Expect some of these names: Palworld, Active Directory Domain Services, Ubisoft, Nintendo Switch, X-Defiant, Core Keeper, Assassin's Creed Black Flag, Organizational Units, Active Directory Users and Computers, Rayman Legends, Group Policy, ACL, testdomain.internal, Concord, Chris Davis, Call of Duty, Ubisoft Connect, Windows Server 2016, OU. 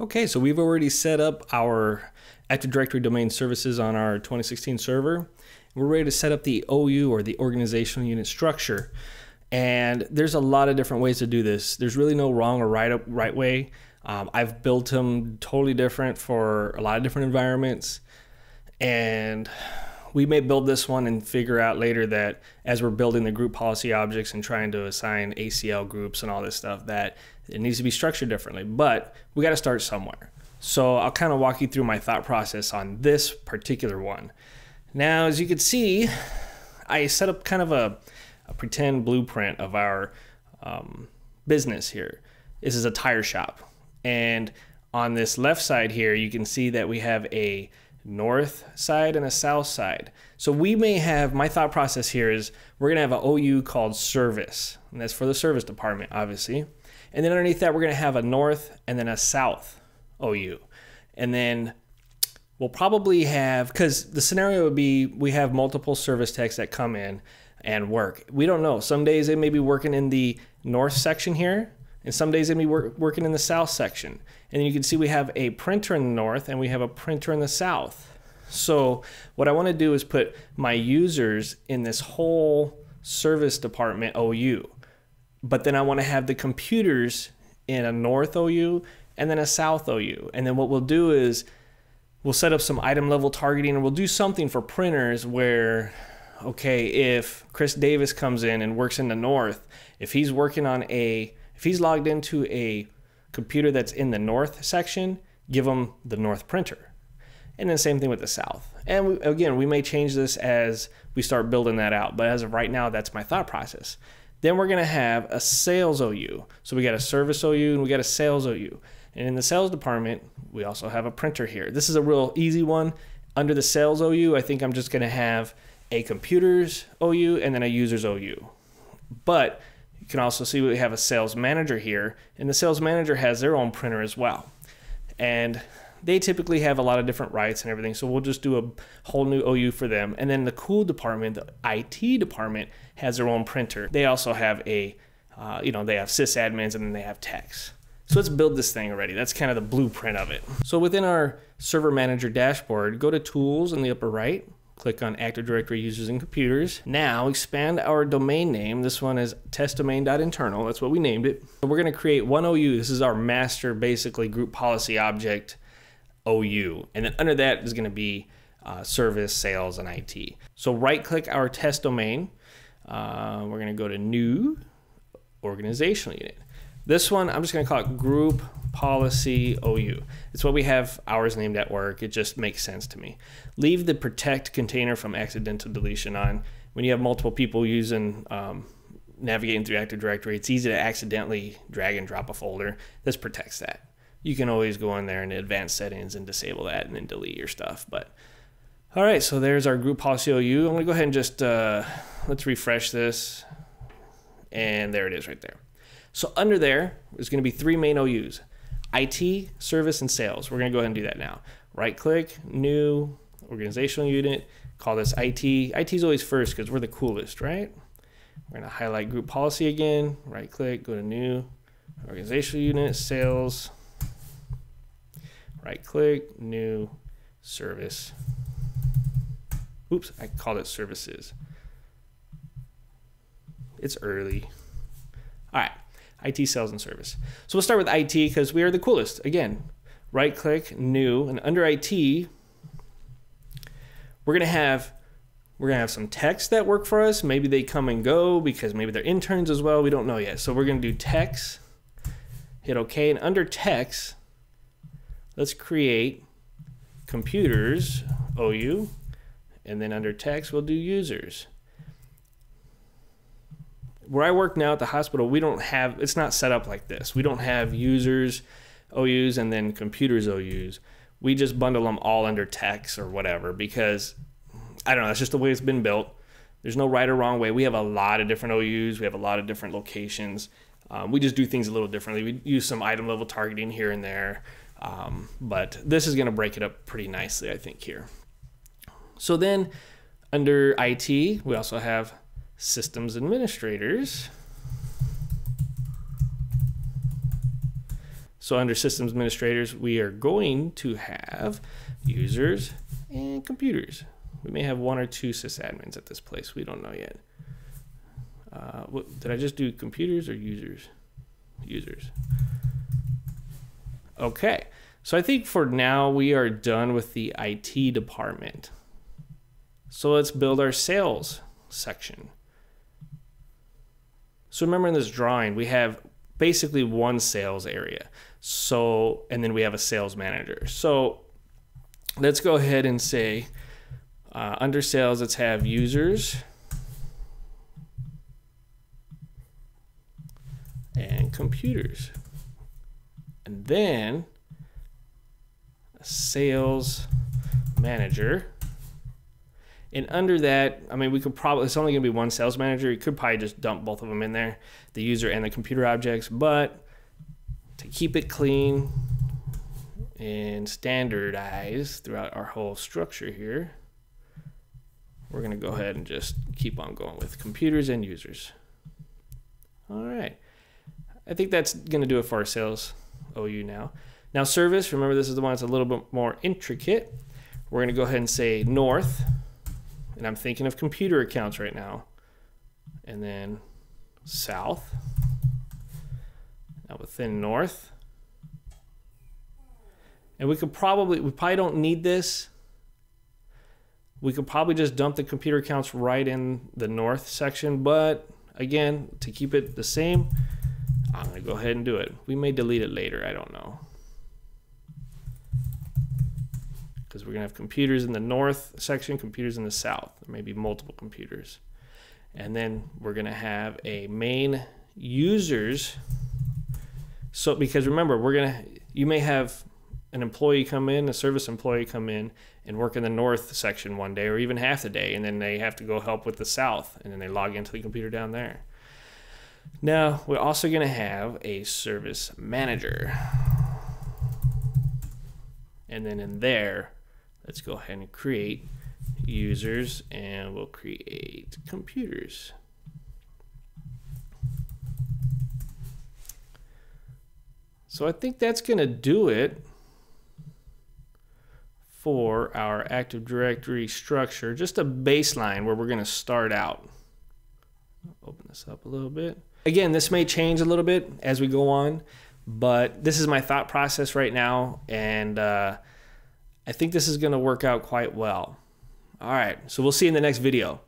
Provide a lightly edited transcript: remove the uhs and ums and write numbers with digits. Okay, so we've already set up our Active Directory Domain Services on our 2016 server. We're ready to set up the OU, or the organizational unit structure. And there's a lot of different ways to do this. There's really no wrong or right way. I've built them totally different for a lot of different environments. And we may build this one and figure out later that as we're building the group policy objects and trying to assign ACL groups and all this stuff, that it needs to be structured differently, but we got to start somewhere. So I'll kind of walk you through my thought process on this particular one. Now, as you can see, I set up kind of a pretend blueprint of our business here. This is a tire shop. And on this left side here, you can see that we have a north side and a south side. So we may have, my thought process here is we're gonna have an OU called service, and that's for the service department, obviously. And then underneath that, we're gonna have a north and then a south OU. And then we'll probably have, because the scenario would be we have multiple service techs that come in and work. We don't know. Some days they may be working in the north section here, and some days they may be working in the south section. And you can see we have a printer in the north and we have a printer in the south. So what I want to do is put my users in this whole service department OU. But then I want to have the computers in a north OU and then a south OU. And then what we'll do is we'll set up some item level targeting, and we'll do something for printers where, okay, if Chris Davis comes in and works in the north, if he's logged into a computer that's in the north section, give him the north printer. And then same thing with the south. And again, we may change this as we start building that out, but as of right now, that's my thought process. Then we're gonna have a sales OU. So we got a service OU and we got a sales OU. And in the sales department, we also have a printer here. This is a real easy one. Under the sales OU, I think I'm just gonna have a computers OU and then a users OU. But you can also see we have a sales manager here, and the sales manager has their own printer as well. And they typically have a lot of different rights and everything, so we'll just do a whole new OU for them. And then the cool department, the IT department, has their own printer. They also have they have sysadmins, and then they have techs. So let's build this thing already. That's kind of the blueprint of it. So within our server manager dashboard, go to tools in the upper right. Click on Active Directory Users and Computers. Now expand our domain name. This one is testdomain.internal. That's what we named it. So we're going to create one OU. This is our master, basically, group policy object OU. And then under that is going to be service, sales, and IT. So right-click our test domain. We're going to go to New Organizational Unit. This one, I'm just going to call it Group Policy OU. It's what we have ours named at work. It just makes sense to me. Leave the protect container from accidental deletion on. When you have multiple people using, navigating through Active Directory, it's easy to accidentally drag and drop a folder. This protects that. You can always go in there in advanced settings and disable that and then delete your stuff. But all right, so there's our Group Policy OU. I'm going to go ahead and just, let's refresh this. And there it is right there. So under there is going to be three main OUs, IT, service, and sales. We're going to go ahead and do that now. Right click, new, organizational unit, call this IT. IT is always first because we're the coolest, right? We're going to highlight group policy again, right click, go to new, organizational unit, sales, right click, new, service. Oops, I called it services. It's early. All right. IT, sales, and service. So we'll start with IT because we are the coolest. Again, right click, new, and under IT, we're gonna have some techs that work for us. Maybe they come and go because maybe they're interns as well. We don't know yet. So we're gonna do techs, hit OK, and under techs, let's create computers, OU, and then under techs, we'll do users. Where I work now at the hospital, we don't have, it's not set up like this. We don't have users, OUs, and then computers, OUs. We just bundle them all under techs or whatever because, I don't know, that's just the way it's been built. There's no right or wrong way. We have a lot of different OUs. We have a lot of different locations. We just do things a little differently. We use some item level targeting here and there, but this is going to break it up pretty nicely, I think, here. So then under IT, we also have systems administrators. So under systems administrators, we are going to have users and computers. We may have one or two sysadmins at this place. We don't know yet. Did I just do computers or users? Users. Okay. So I think for now we are done with the IT department. So let's build our sales section. So remember in this drawing, we have basically one sales area. So, and then we have a sales manager. So let's go ahead and say under sales, let's have users and computers. And then sales manager, and under that, I mean, we could probably, it's only gonna be one sales manager. You could probably just dump both of them in there, the user and the computer objects, but to keep it clean and standardized throughout our whole structure here, we're gonna go ahead and just keep on going with computers and users. All right, I think that's gonna do it for our sales OU now. Now service, remember this is the one that's a little bit more intricate. We're gonna go ahead and say north, and I'm thinking of computer accounts right now, and then south. Now within north, and we probably don't need this. We could probably just dump the computer accounts right in the north section, but again, to keep it the same, I'm gonna go ahead and do it. We may delete it later, I don't know. Because we're gonna have computers in the north section, computers in the south, there may be multiple computers. And then we're gonna have a main users. So, because remember, you may have an employee come in, a service employee come in and work in the north section one day or even half the day, and then they have to go help with the south, and then they log into the computer down there. Now, we're also gonna have a service manager. And then in there, let's go ahead and create users, and we'll create computers. So I think that's gonna do it for our Active Directory structure, just a baseline where we're gonna start out. Open this up a little bit. Again, this may change a little bit as we go on, but this is my thought process right now, and I think this is gonna work out quite well. All right, so we'll see you in the next video.